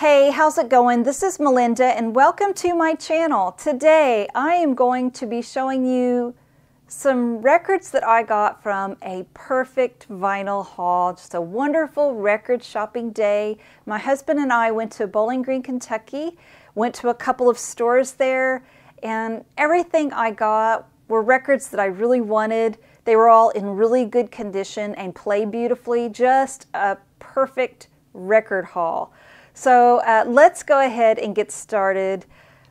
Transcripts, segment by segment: Hey, how's it going? This is Melinda and welcome to my channel. Today I am going to be showing you some records that I got from a perfect vinyl haul. Just a wonderful record shopping day. My husband and I went to Bowling Green, Kentucky, went to a couple of stores there, and everything I got were records that I really wanted. They were all in really good condition and play beautifully. Just a perfect record haul. So let's go ahead and get started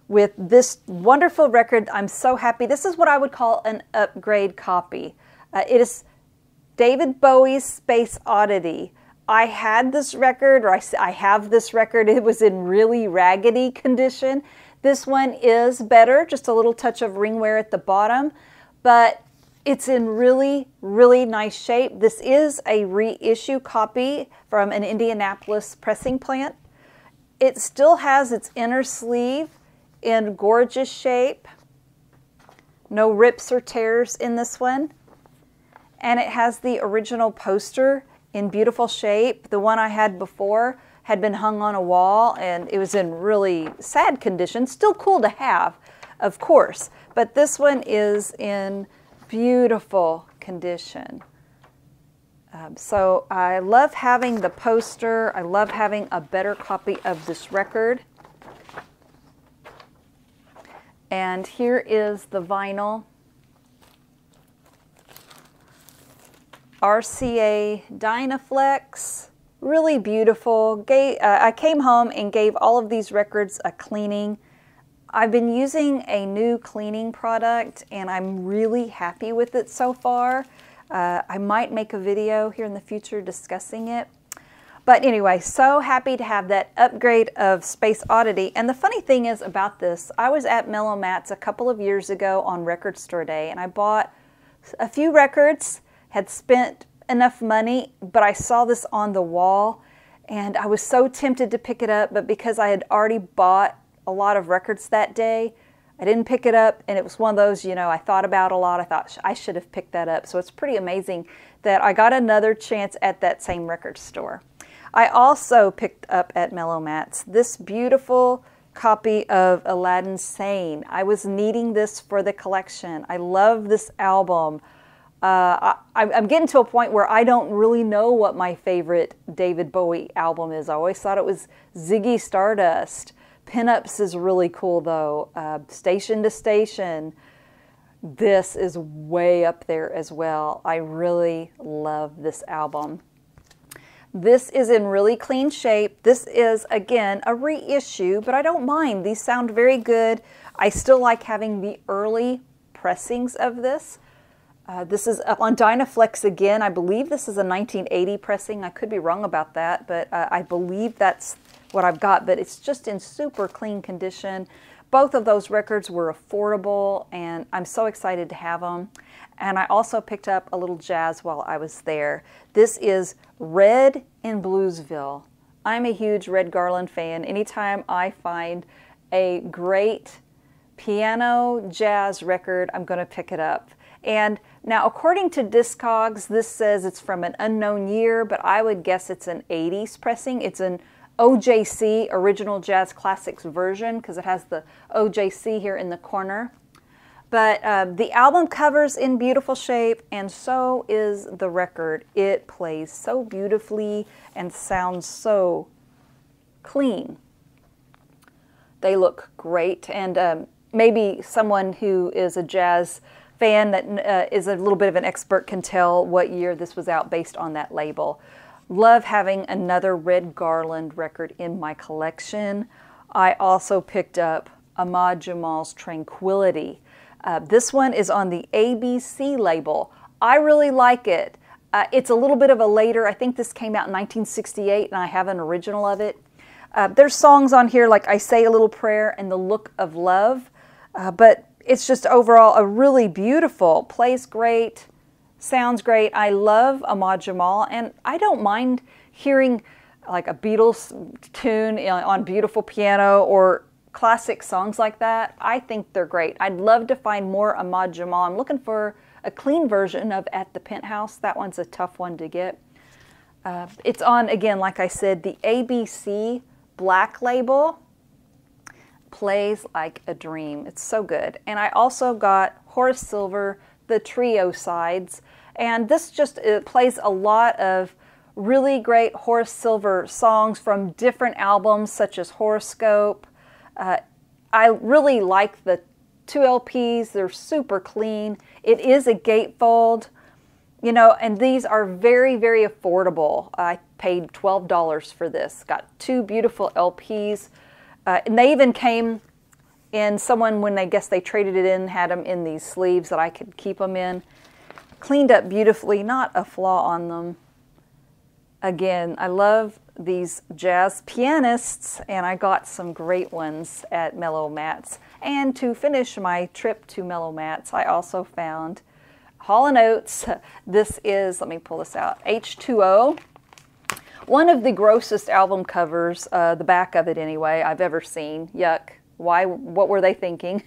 with this wonderful record. I'm so happy. This is what I would call an upgrade copy. It is David Bowie's Space Oddity. I had this record, or I have this record. It was in really raggedy condition. This one is better, just a little touch of ring wear at the bottom, but it's in really, really nice shape. This is a reissue copy from an Indianapolis pressing plant. It still has its inner sleeve in gorgeous shape. No rips or tears in this one. And it has the original poster in beautiful shape. The one I had before had been hung on a wall and it was in really sad condition. Still cool to have, of course, but this one is in beautiful condition. So I love having the poster. I love having a better copy of this record. And here is the vinyl. RCA Dynaflex. Really beautiful. I came home and gave all of these records a cleaning. I've been using a new cleaning product and I'm really happy with it so far. I might make a video here in the future discussing it. But anyway, so happy to have that upgrade of Space Oddity. And the funny thing is about this, I was at Mellow Mats a couple of years ago on Record Store Day and I bought a few records, had spent enough money, but I saw this on the wall and I was so tempted to pick it up, but because I had already bought a lot of records that day, I didn't pick it up, and it was one of those, you know, I thought about a lot. I thought I should have picked that up. So it's pretty amazing that I got another chance at that same record store. I also picked up at Mellow Mats this beautiful copy of Aladdin Sane. I was needing this for the collection. I love this album. I'm getting to a point where I don't really know what my favorite David Bowie album is. I always thought it was Ziggy Stardust. Pinups is really cool though. Station to Station. This is way up there as well. I really love this album. This is in really clean shape. This is again a reissue, but I don't mind. These sound very good. I still like having the early pressings of this. This is on Dynaflex again. I believe this is a 1980 pressing. I could be wrong about that, but I believe that's what I've got, but it's just in super clean condition. Both of those records were affordable and I'm so excited to have them. And I also picked up a little jazz while I was there. This is Red in Bluesville. I'm a huge Red Garland fan. Anytime I find a great piano jazz record, I'm going to pick it up. And now, according to Discogs, this says it's from an unknown year, but I would guess it's an 80s pressing. It's an OJC, Original Jazz Classics version, because it has the OJC here in the corner. But the album cover's in beautiful shape, and so is the record. It plays so beautifully and sounds so clean. They look great, and maybe someone who is a jazz fan that is a little bit of an expert can tell what year this was out based on that label. Love having another Red Garland record in my collection. I also picked up Ahmad Jamal's Tranquility. This one is on the ABC label. I really like it. It's a little bit of a later, I think this came out in 1968 and I have an original of it. There's songs on here like I Say a Little Prayer and The Look of Love, but it's just overall a really beautiful, plays great, sounds great. I love Ahmad Jamal, and I don't mind hearing like a Beatles tune on beautiful piano or classic songs like that. I think they're great. I'd love to find more Ahmad Jamal. I'm looking for a clean version of At the Penthouse. That one's a tough one to get. It's on, again, like I said, the ABC Black Label plays like a dream. It's so good. And I also got Horace Silver, the trio sides. And this just plays a lot of really great Horace Silver songs from different albums, such as Horoscope. I really like the two LPs. They're super clean. It is a gatefold, you know, and these are very, very affordable. I paid $12 for this. Got two beautiful LPs. And they even came in, someone, when I guess they traded it in, had them in these sleeves that I could keep them in. Cleaned up beautifully, not a flaw on them. Again, I love these jazz pianists, and I got some great ones at Mellow Mats. And to finish my trip to Mellow Mats, I also found Hall & Oates. This is, let me pull this out, H2O. One of the grossest album covers, the back of it anyway, I've ever seen. Yuck. Why? What were they thinking?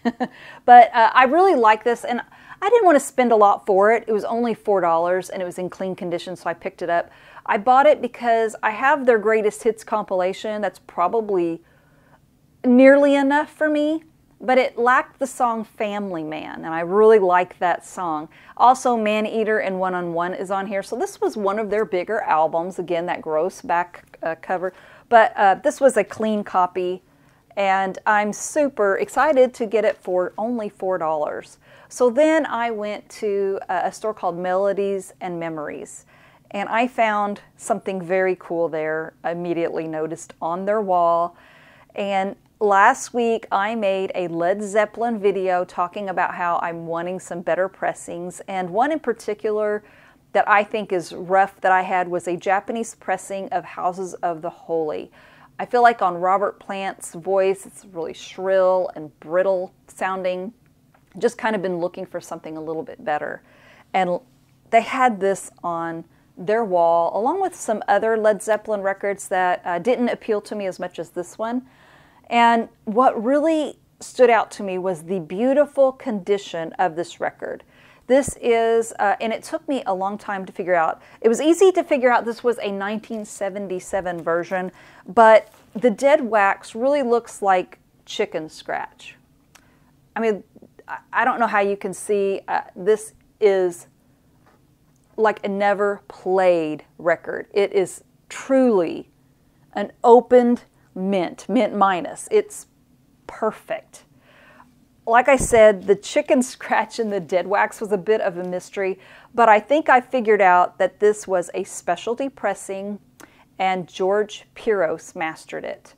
But I really like this, and I didn't want to spend a lot for it. It was only $4, and it was in clean condition, so I picked it up. I bought it because I have their greatest hits compilation. That's probably nearly enough for me, but it lacked the song Family Man, and I really like that song. Also, Man-Eater and One-on-One is on here, so this was one of their bigger albums. Again, that gross back cover, but this was a clean copy. And I'm super excited to get it for only $4. So then I went to a store called Melodies and Memories, and I found something very cool there. I immediately noticed on their wall. And last week I made a Led Zeppelin video talking about how I'm wanting some better pressings, and one in particular that I think is rough that I had was a Japanese pressing of Houses of the Holy. I feel like on Robert Plant's voice, it's really shrill and brittle sounding. Just kind of been looking for something a little bit better. And they had this on their wall, along with some other Led Zeppelin records that didn't appeal to me as much as this one. And what really stood out to me was the beautiful condition of this record. This is, and it took me a long time to figure out. It was easy to figure out this was a 1977 version, but the dead wax really looks like chicken scratch. I mean, I don't know how you can see, this is like a never played record. It is truly an opened mint, mint minus. It's perfect. Like I said, the chicken scratch and the dead wax was a bit of a mystery, but I think I figured out that this was a specialty pressing, and George Piros mastered it.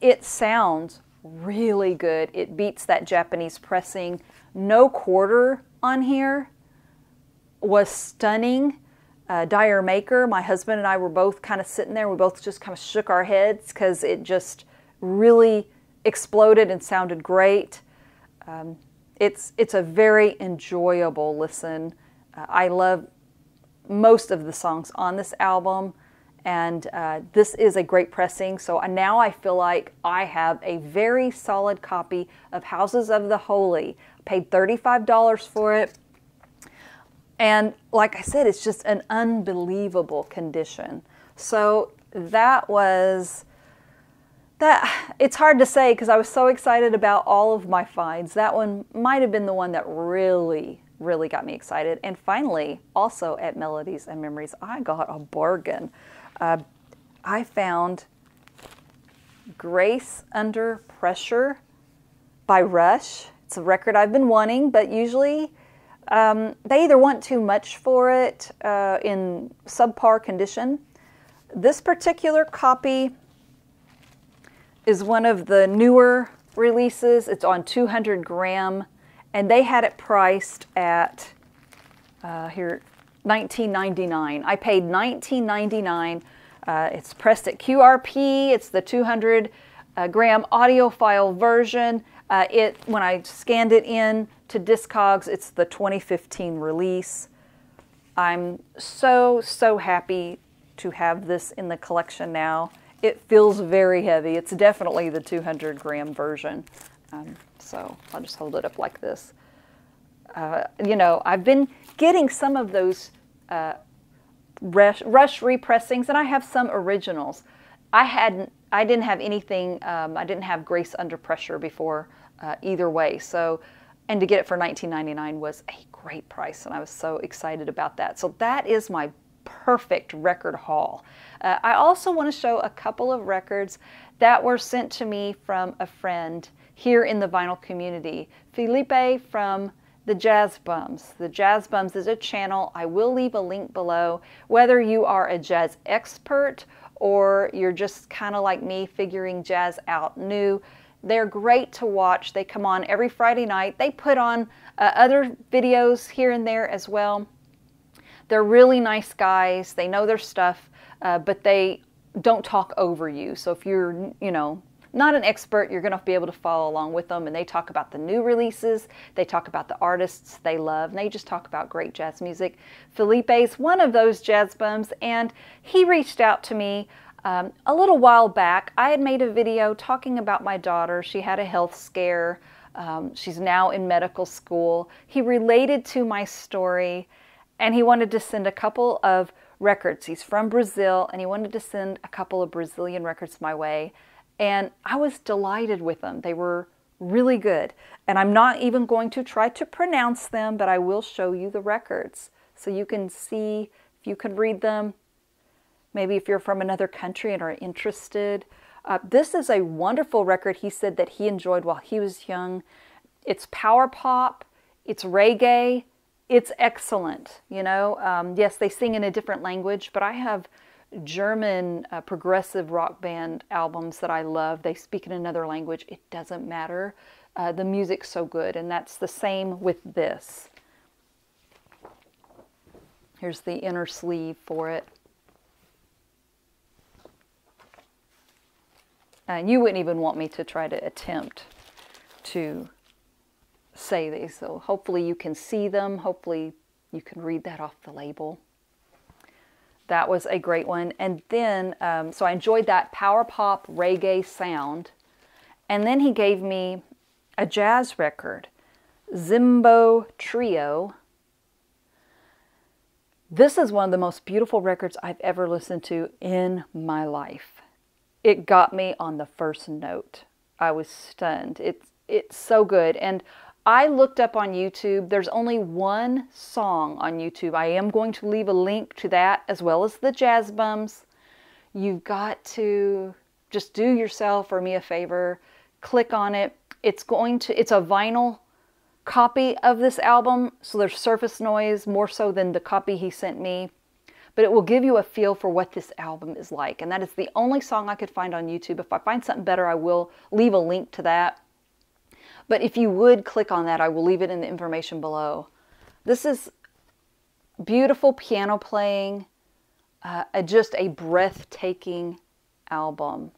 It sounds really good. It beats that Japanese pressing. No Quarter on here was stunning. Dyer Maker, my husband and I were both kind of sitting there. We both just kind of shook our heads because it just really exploded and sounded great. It's a very enjoyable listen. I love most of the songs on this album, and this is a great pressing. So now I feel like I have a very solid copy of Houses of the Holy. I paid $35 for it. And like I said, it's just an unbelievable condition. So that was... that, it's hard to say because I was so excited about all of my finds. That one might have been the one that really, really got me excited. And finally, also at Melodies and Memories, I got a bargain. I found Grace Under Pressure by Rush. It's a record I've been wanting, but usually they either want too much for it in subpar condition. This particular copy is one of the newer releases. It's on 200 gram, and they had it priced at here $19.99. I paid $19.99. It's pressed at QRP. It's the 200 gram audiophile version. When I scanned it in to Discogs, it's the 2015 release. I'm so, so happy to have this in the collection now. It feels very heavy. It's definitely the 200 gram version. So I'll just hold it up like this. You know, I've been getting some of those Rush repressings, and I have some originals. I hadn't I didn't have anything. I didn't have Grace Under Pressure before either way. So, and to get it for $19.99 was a great price, and I was so excited about that. So that is my perfect record haul. I also want to show a couple of records that were sent to me from a friend here in the vinyl community. Felipe from The Jazz Bums. The Jazz Bums is a channel. I will leave a link below. Whether you are a jazz expert or you're just kind of like me figuring jazz out new, they're great to watch. They come on every Friday night. They put on other videos here and there as well. They're really nice guys. They know their stuff, but they don't talk over you. So if you're, you know, not an expert, you're going to be able to follow along with them. And they talk about the new releases. They talk about the artists they love. And they just talk about great jazz music. Felipe's one of those Jazz Bums. And he reached out to me a little while back. I had made a video talking about my daughter. She had a health scare. She's now in medical school. He related to my story. And he wanted to send a couple of records. He's from Brazil, and he wanted to send a couple of Brazilian records my way. And I was delighted with them. They were really good. And I'm not even going to try to pronounce them, but I will show you the records so you can see if you can read them. Maybe if you're from another country and are interested. This is a wonderful record he said that he enjoyed while he was young. It's power pop, it's reggae, it's excellent, you know. Yes, they sing in a different language, but I have German progressive rock band albums that I love. They speak in another language. It doesn't matter. The music's so good, and that's the same with this. Here's the inner sleeve for it. And you wouldn't even want me to try to attempt to say these, so hopefully you can see them. Hopefully you can read that off the label. That was a great one. And then, so I enjoyed that power pop reggae sound. And then he gave me a jazz record, Zimbo Trio. This is one of the most beautiful records I've ever listened to in my life. It got me on the first note. I was stunned. It's so good. And I looked up on YouTube. There's only one song on YouTube. I am going to leave a link to that as well as the Jazz Bums. You've got to just do yourself or me a favor. Click on it. It's a vinyl copy of this album. So there's surface noise more so than the copy he sent me. But it will give you a feel for what this album is like. And that is the only song I could find on YouTube. If I find something better, I will leave a link to that. But if you would click on that, I will leave it in the information below. This is beautiful piano playing, just a breathtaking album.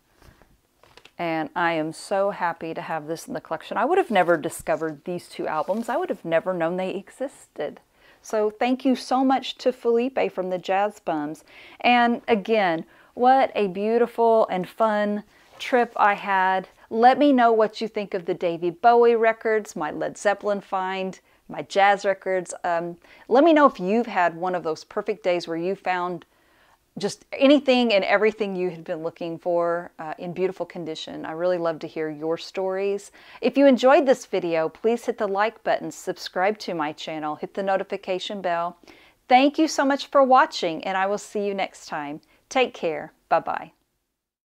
And I am so happy to have this in the collection. I would have never discovered these two albums. I would have never known they existed. So thank you so much to Felipe from the Jazz Bums. And again, what a beautiful and fun trip I had. Let me know what you think of the David Bowie records, my Led Zeppelin find, my jazz records. Let me know if you've had one of those perfect days where you found just anything and everything you had been looking for in beautiful condition. I really love to hear your stories. If you enjoyed this video, please hit the like button, subscribe to my channel, hit the notification bell. Thank you so much for watching, and I will see you next time. Take care. Bye-bye.